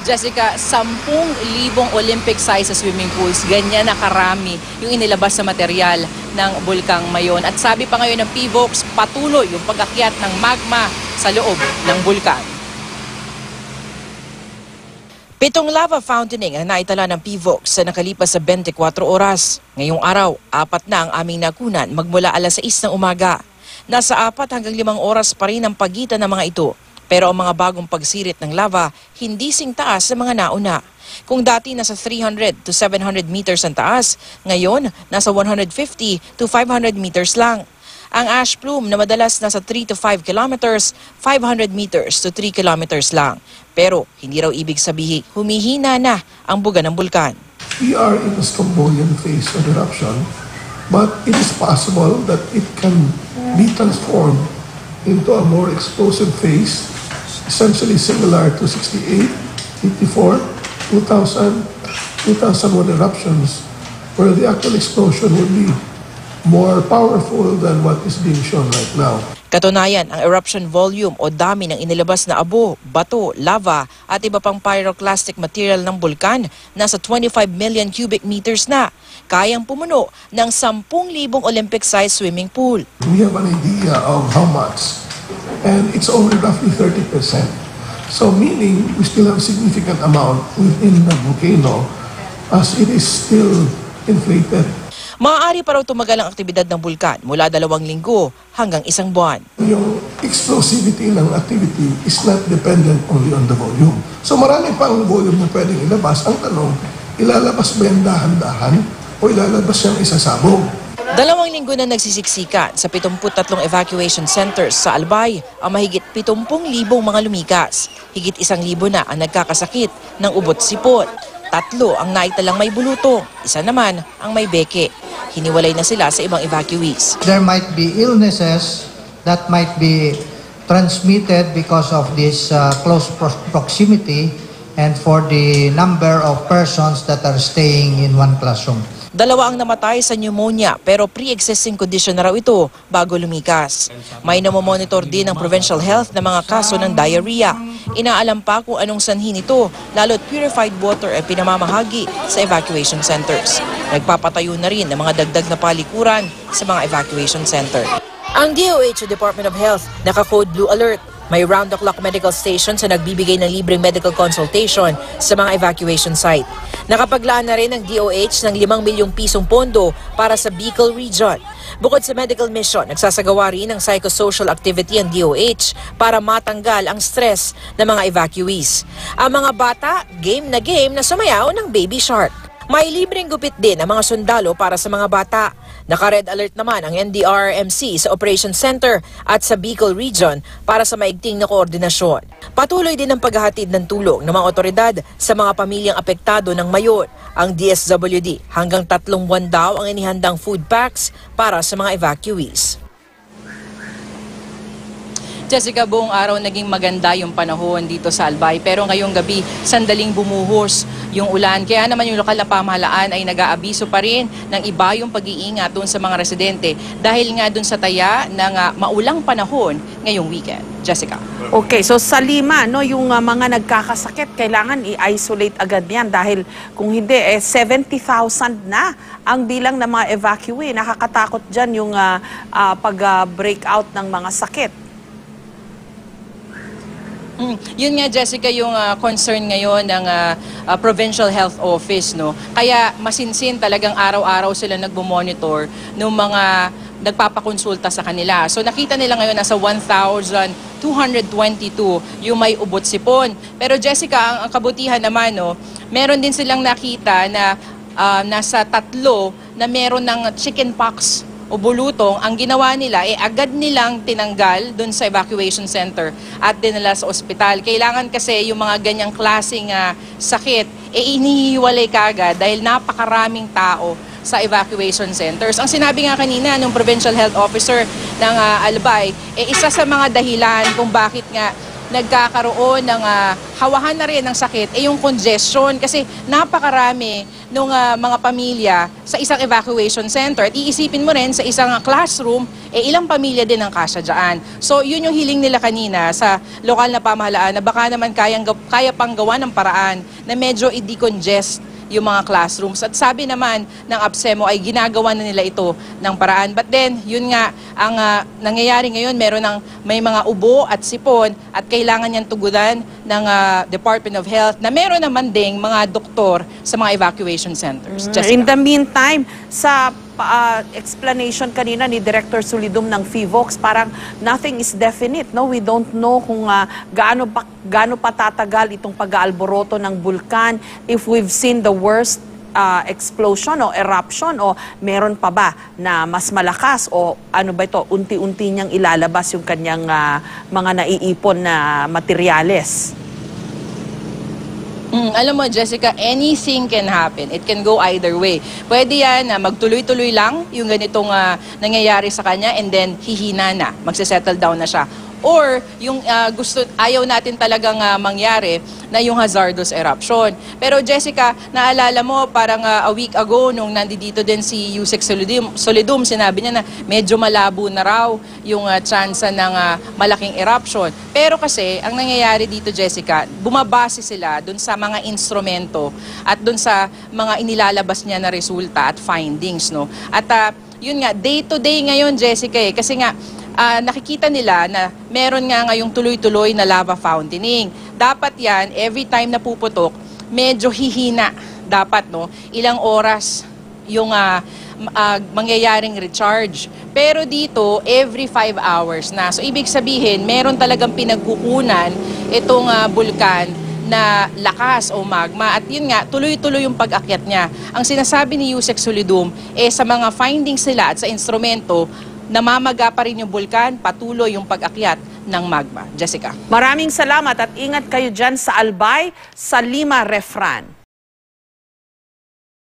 Jessica, 10,000 Olympic-size swimming pools. Ganyan na karami yung inilabas sa material ng Bulkang Mayon. At sabi pa ngayon ng PHIVOLCS, patuloy yung pag-akyat ng magma sa loob ng bulkan. 7 lava fountaining ang naitala ng PHIVOLCS sa nakalipas sa 24 oras. Ngayong araw, 4 na ang aming nakunan magmula alas 6 ng umaga. Nasa 4 hanggang 5 oras pa rin ang pagitan ng mga ito. Pero ang mga bagong pagsirit ng lava, hindi singtaas sa mga nauna. Kung dati nasa 300 to 700 meters ang taas, ngayon nasa 150 to 500 meters lang. Ang ash plume na madalas nasa 3 to 5 kilometers, 500 meters to 3 kilometers lang. Pero hindi raw ibig sabihin humihina na ang buga ng bulkan. We are in a Strombolian phase of eruption, but it is possible that it can be transformed into a more explosive phase, essentially similar to 68, 54, 2000, 2001 eruptions, where the actual explosion would be more powerful than what is being shown right now. Katunayan, ang eruption volume o dami ng inilabas na abo, bato, lava at iba pang pyroclastic material ng bulkan nasa 25 million cubic meters na, kayang pumuno ng 10,000 Olympic-sized swimming pool. We have an idea of how much and it's only roughly 30%. So meaning we still have a significant amount within the volcano as it is still inflated. Maaari pa raw tumagal ang aktibidad ng bulkan mula 2 linggo hanggang 1 buwan. Yung explosivity ng activity is not dependent only on the volume. So marami pa ang volume na pwedeng ilabas. Ang tanong, ilalabas ba yan dahan-dahan o ilalabas siyang isasabog? 2 linggo na nagsisiksikan sa 73 evacuation centers sa Albay ang mahigit 70,000 mga lumikas. Higit 1,000 na ang nagkakasakit ng ubot-sipon. 3 ang naitalang may bulutong, 1 naman ang may beke. Hiniwalay na sila sa ibang evacuees. There might be illnesses that might be transmitted because of this close proximity and for the number of persons that are staying in one classroom. 2 ang namatay sa pneumonia pero pre-existing condition na raw ito bago lumikas. May namomonitor din ang provincial health ng mga kaso ng diarrhea. Inaalam pa kung anong sanhi nito, lalo't purified water ay pinamamahagi sa evacuation centers. Nagpapatayo na rin ng mga dagdag na palikuran sa mga evacuation center. Ang DOH, Department of Health, naka-code blue alert. May round-the-clock medical stations na nagbibigay ng libreng medical consultation sa mga evacuation site. Nakapaglaan na rin ang DOH ng 5 milyong pisong pondo para sa Bicol Region. Bukod sa medical mission, nagsasagawa rin ng psychosocial activity ang DOH para matanggal ang stress ng mga evacuees. Ang mga bata, game na sumayaw ng baby shark. May libreng gupit din ang mga sundalo para sa mga bata. Naka-red alert naman ang NDRMC sa Operations Center at sa Bicol Region para sa maigting na koordinasyon. Patuloy din ang paghahatid ng tulong ng mga otoridad sa mga pamilyang apektado ng Mayon. Ang DSWD hanggang 3 buwan daw ang inihandang food packs para sa mga evacuees. Jessica, buong araw naging maganda yung panahon dito sa Albay pero ngayong gabi sandaling bumuhos yung ulan. Kaya naman yung lokal na pamahalaan ay nag-aabiso pa rin ng iba yung pag-iingat doon sa mga residente dahil nga doon sa taya ng maulang panahon ngayong weekend. Jessica. Okay, so sa 5, no, yung mga nagkakasakit, kailangan i-isolate agad yan dahil kung hindi, 70,000 na ang bilang ng mga evacuee. Nakakatakot dyan yung pag-breakout ng mga sakit. Yun nga Jessica yung concern ngayon ng Provincial Health Office, no. Kaya masinsin talagang araw-araw sila nagmo-monitor ng mga nagpapakonsulta sa kanila. So nakita nila ngayon nasa 1,222 yung may ubot sipon. Pero Jessica, ang kabutihan naman, no, meron din silang nakita na nasa 3 na meron ng chickenpox o bulutong. Ang ginawa nila ay agad nilang tinanggal doon sa evacuation center at dinala sa ospital. Kailangan kasi yung mga ganyang klaseng sakit ay inihiwalay kaagad dahil napakaraming tao sa evacuation centers. Ang sinabi nga kanina ng Provincial Health Officer ng Albay, isa sa mga dahilan kung bakit nga nagkakaroon ng hawahan na rin ng sakit ay yung congestion kasi napakarami ng mga pamilya sa isang evacuation center. At iisipin mo rin sa isang classroom, eh ilang pamilya din ang kasya dyan. So yun yung hiling nila kanina sa lokal na pamahalaan na baka naman kaya pang gawa ng paraan na medyo i-decongest yung mga classrooms. At sabi naman ng APSEMO ay ginagawa na nila ito ng paraan. But then, yun nga, ang nangyayari ngayon, may mga ubo at sipon at kailangan niyang tugunan ng Department of Health na meron naman ding mga doktor sa mga evacuation centers. Jessica. In the meantime, sa explanation kanina ni Director Solidum ng PHIVOLCS, parang nothing is definite, no? We don't know kung gaano pa tatagal itong pag-aalboroto ng bulkan, if we've seen the worst explosion o eruption, o meron pa ba na mas malakas, o ano ba ito, unti-unti niyang ilalabas yung kanyang mga naiipon na materyales. Alam mo, Jessica, anything can happen. It can go either way. Pwede yan na magtuloy-tuloy lang yung ganitong nangyayari sa kanya, and then hihina na, magsisettle down na siya. Or yung ayaw natin talagang mangyari na yung hazardous eruption. Pero Jessica, naalala mo parang a week ago nung nandito din si Yusek Solidum, sinabi niya na medyo malabo na raw yung chance ng malaking eruption. Pero kasi ang nangyayari dito, Jessica, bumabase sila dun sa mga instrumento at dun sa mga inilalabas niya na resulta at findings, no? At yun nga, day to day ngayon, Jessica, eh, kasi nga nakikita nila na meron nga ngayong tuloy-tuloy na lava fountaining. Dapat yan, every time na puputok, medyo hihina dapat, no? Ilang oras yung mangyayaring recharge. Pero dito, every 5 hours na. So, ibig sabihin, meron talagang pinagkukunan itong bulkan na lakas o magma. At yun nga, tuloy-tuloy yung pag-akyat niya. Ang sinasabi ni Yusek Solidum, eh, sa mga findings nila at sa instrumento, namamaga pa rin yung bulkan, patuloy yung pag-akyat ng magma. Jessica. Maraming salamat at ingat kayo dyan sa Albay, sa Lima Refran.